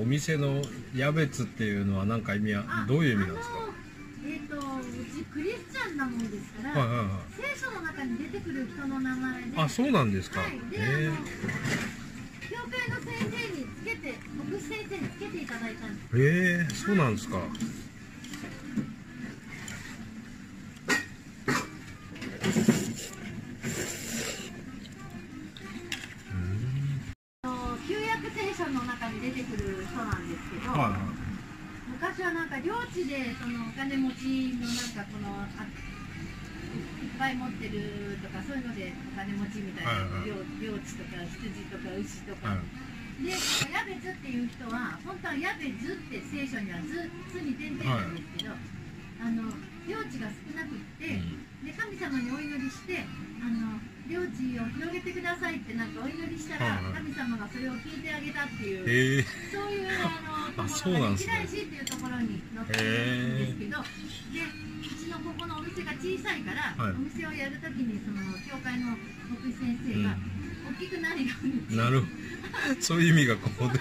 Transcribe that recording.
お店のやべつっていうのは何か意味はどういう意味なんですか？うちクリスチャンなもんですから、聖書の中に出てくる人の名前で、あ、そうなんですか。で、教会の先生につけて、牧師先生につけていただいたんです。へえ、そうなんですか。旧約聖書の中に出てくる人なんですけど、昔はなんか領地でそのお金持ちのなんかこのいっぱい持ってるとかそういうのでお金持ちみたいな、領地とか羊とか牛とか、でヤベズっていう人は本当はヤベズって聖書にはず「つ」に点々なんですけど、領地が少なくって、で神様にお祈りして領地を広げてくださいってなんかお祈りしたら、神様がそれを聞いてあげたっていう、そういうところが歴代史っていうところに載ってるんですけど、うちのここのお店が小さいから、お店をやるときにその教会の牧師先生が大きくなるように、なるそういう意味がここで。